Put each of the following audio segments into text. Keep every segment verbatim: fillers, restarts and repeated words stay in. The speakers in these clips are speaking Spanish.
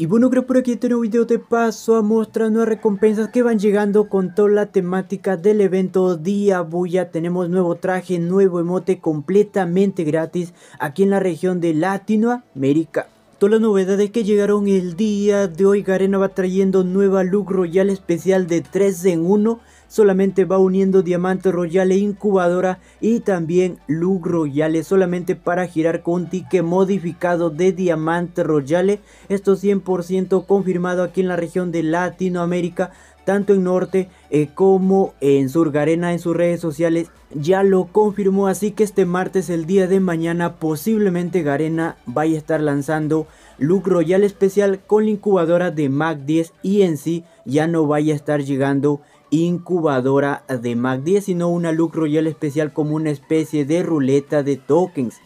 Y bueno, creo por aquí en este nuevo video te paso a mostrar nuevas recompensas que van llegando con toda la temática del evento Día Booyah. Tenemos nuevo traje, nuevo emote completamente gratis aquí en la región de Latinoamérica. Todas las novedades que llegaron el día de hoy, Garena va trayendo nueva look royal especial de tres en uno. Solamente va uniendo diamante royal e incubadora y también look royal solamente para girar con ticket modificado de diamante royal. Esto cien por ciento confirmado aquí en la región de Latinoamérica, tanto en norte eh, como en sur. Garena en sus redes sociales ya lo confirmó, así que este martes, el día de mañana, posiblemente Garena vaya a estar lanzando look royal especial con la incubadora de mac diez y en sí ya no vaya a estar llegando incubadora de mac diez, sino una look royal especial como una especie de ruleta de tokens.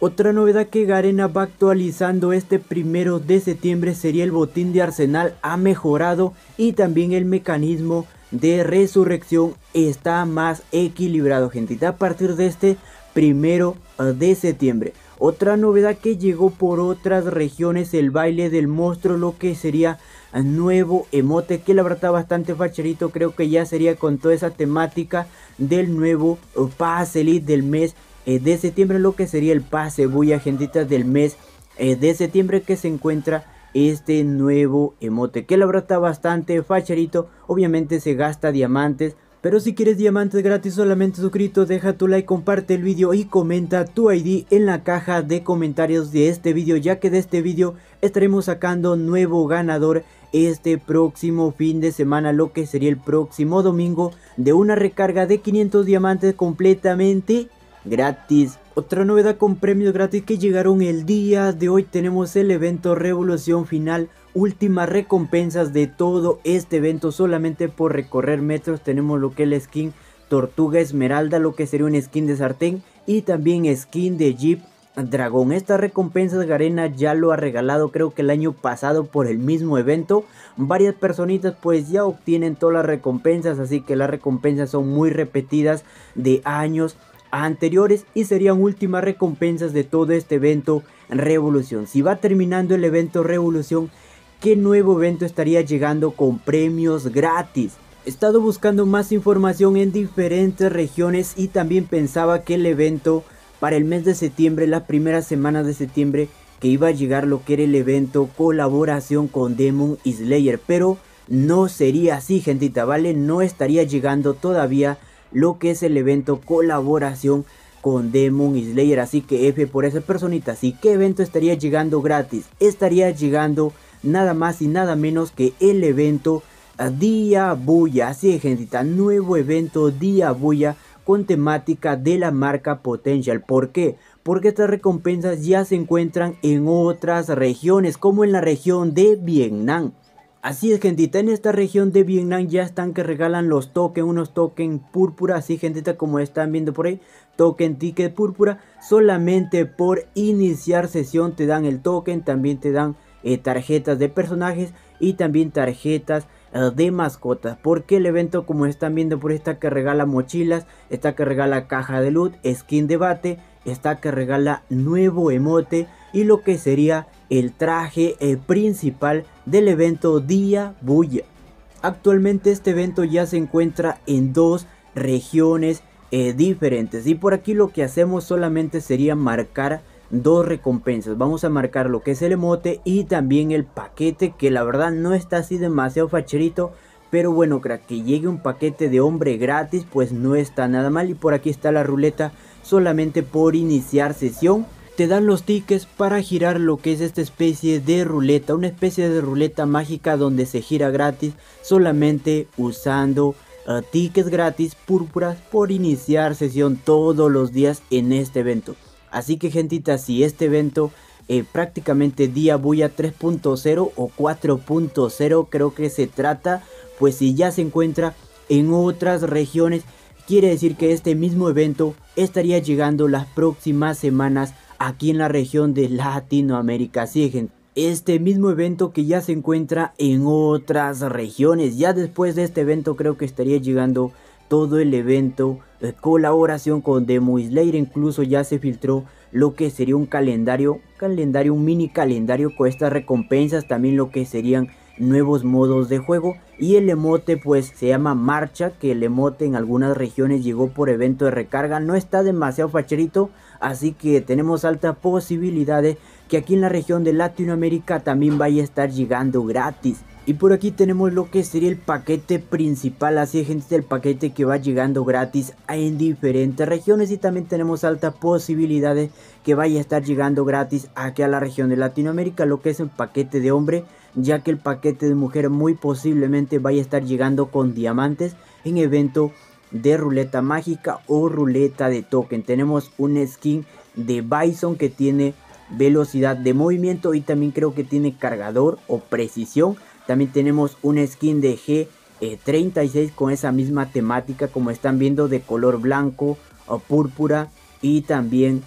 Otra novedad que Garena va actualizando este primero de septiembre sería el botín de arsenal ha mejorado y también el mecanismo de resurrección está más equilibrado, gente, a partir de este primero de septiembre. Otra novedad que llegó por otras regiones, el baile del monstruo, lo que sería nuevo emote que la verdad está bastante facherito. Creo que ya sería con toda esa temática del nuevo pase elite del mes de septiembre, lo que sería el pase Booyah, gentitas, del mes de septiembre, que se encuentra este nuevo emote que la verdad está bastante facherito. Obviamente se gasta diamantes, pero si quieres diamantes gratis, solamente suscrito, deja tu like, comparte el vídeo y comenta tu I D en la caja de comentarios de este vídeo, ya que de este vídeo estaremos sacando nuevo ganador este próximo fin de semana, lo que sería el próximo domingo, de una recarga de quinientos diamantes completamente gratis. Otra novedad con premios gratis que llegaron el día de hoy, tenemos el evento Revolución Final. Últimas recompensas de todo este evento, solamente por recorrer metros tenemos lo que es la skin Tortuga Esmeralda, lo que sería una skin de sartén y también skin de Jeep Dragón. Estas recompensas Garena ya lo ha regalado, creo que el año pasado por el mismo evento. Varias personitas pues ya obtienen todas las recompensas, así que las recompensas son muy repetidas de años anteriores y serían últimas recompensas de todo este evento Revolución. Si va terminando el evento Revolución, ¿qué nuevo evento estaría llegando con premios gratis? He estado buscando más información en diferentes regiones y también pensaba que el evento para el mes de septiembre, las primeras semanas de septiembre, que iba a llegar lo que era el evento colaboración con Demon Slayer, pero no sería así, gentita, ¿vale? No estaría llegando todavía lo que es el evento colaboración con Demon Slayer, así que F por esa personita. Así que, ¿qué evento estaría llegando gratis? Estaría llegando nada más y nada menos que el evento Día Booyah. Así es, gentita, nuevo evento Día Booyah con temática de la marca Potential. ¿Por qué? Porque estas recompensas ya se encuentran en otras regiones, como en la región de Vietnam. Así es, gentita, en esta región de Vietnam ya están que regalan los tokens, unos tokens púrpura, así, gentita, como están viendo por ahí, token ticket púrpura. Solamente por iniciar sesión te dan el token, también te dan Eh, tarjetas de personajes y también tarjetas eh, de mascotas, porque el evento, como están viendo por esta, que regala mochilas, esta que regala caja de loot, skin de bate, esta que regala nuevo emote y lo que sería el traje eh, principal del evento Día Booyah. Actualmente este evento ya se encuentra en dos regiones eh, diferentes y por aquí lo que hacemos solamente sería marcar dos recompensas. Vamos a marcar lo que es el emote y también el paquete, que la verdad no está así demasiado facherito, pero bueno, crack, que llegue un paquete de hombre gratis pues no está nada mal. Y por aquí está la ruleta, solamente por iniciar sesión te dan los tickets para girar lo que es esta especie de ruleta, una especie de ruleta mágica donde se gira gratis solamente usando uh, tickets gratis púrpuras por iniciar sesión todos los días en este evento. Así que, gentita, si este evento eh, prácticamente Día Booyah tres punto cero o cuatro punto cero creo que se trata, pues si ya se encuentra en otras regiones, quiere decir que este mismo evento estaría llegando las próximas semanas aquí en la región de Latinoamérica. Así, gente, este mismo evento que ya se encuentra en otras regiones, ya después de este evento creo que estaría llegando todo el evento eh, colaboración con Demon Slayer. Incluso ya se filtró lo que sería un calendario, calendario, un mini calendario con estas recompensas, también lo que serían nuevos modos de juego. Y el emote pues se llama Marcha, que el emote en algunas regiones llegó por evento de recarga, no está demasiado facherito, así que tenemos altas posibilidades que aquí en la región de Latinoamérica también vaya a estar llegando gratis. Y por aquí tenemos lo que sería el paquete principal, así es gente, el paquete que va llegando gratis en diferentes regiones, y también tenemos altas posibilidades que vaya a estar llegando gratis aquí a la región de Latinoamérica, lo que es el paquete de hombre, ya que el paquete de mujer muy posiblemente vaya a estar llegando con diamantes en evento de ruleta mágica o ruleta de token. Tenemos un skin de Bison que tiene velocidad de movimiento y también creo que tiene cargador o precisión. También tenemos un skin de G treinta y seis con esa misma temática, como están viendo, de color blanco o púrpura y también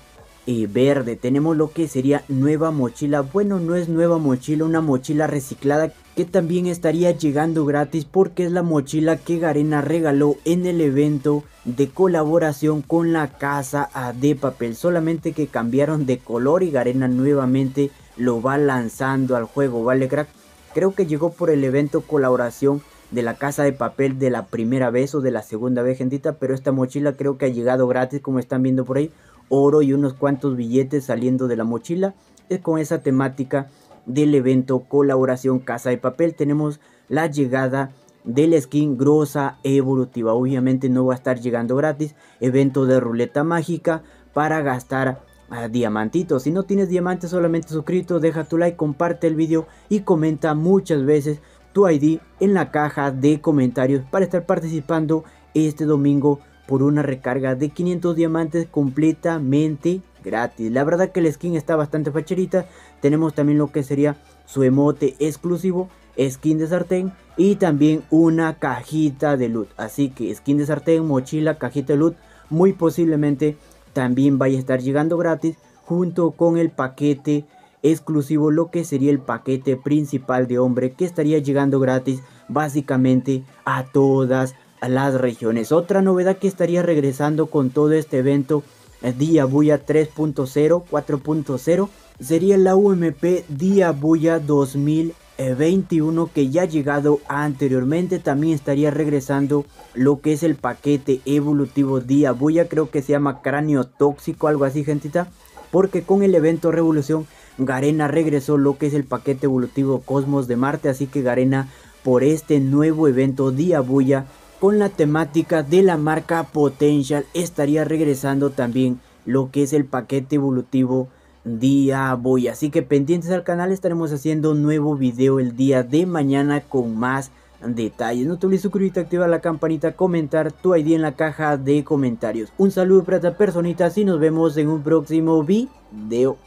Eh, verde. Tenemos lo que sería nueva mochila, bueno, no es nueva mochila, una mochila reciclada que también estaría llegando gratis porque es la mochila que Garena regaló en el evento de colaboración con la casa de papel, solamente que cambiaron de color y Garena nuevamente lo va lanzando al juego, vale crack. Creo que llegó por el evento colaboración de la casa de papel de la primera vez o de la segunda vez, gentita, pero esta mochila creo que ha llegado gratis, como están viendo por ahí, oro y unos cuantos billetes saliendo de la mochila, es con esa temática del evento colaboración casa de papel. Tenemos la llegada del skin grosa evolutiva, obviamente no va a estar llegando gratis, evento de ruleta mágica para gastar a diamantitos. Si no tienes diamantes, solamente suscrito, deja tu like, comparte el vídeo y comenta muchas veces tu I D en la caja de comentarios para estar participando este domingo por una recarga de quinientos diamantes completamente gratis. La verdad que el skin está bastante facherita. Tenemos también lo que sería su emote exclusivo, skin de sartén y también una cajita de loot. Así que skin de sartén, mochila, cajita de loot, muy posiblemente también vaya a estar llegando gratis junto con el paquete exclusivo, lo que sería el paquete principal de hombre, que estaría llegando gratis básicamente a todas a las regiones. Otra novedad que estaría regresando con todo este evento Día Booyah tres punto cero, cuatro punto cero sería la U M P Día Booyah dos mil veintiuno, que ya ha llegado anteriormente. También estaría regresando lo que es el paquete evolutivo Día Booyah, creo que se llama cráneo tóxico, algo así gentita, porque con el evento Revolución Garena regresó lo que es el paquete evolutivo Cosmos de Marte, así que Garena por este nuevo evento Día Booyah con la temática de la marca Potential estaría regresando también lo que es el paquete evolutivo Día Booyah. Así que pendientes al canal, estaremos haciendo un nuevo video el día de mañana con más detalles. No te olvides suscribirte, activar la campanita, comentar tu I D en la caja de comentarios. Un saludo para estas personitas y nos vemos en un próximo video.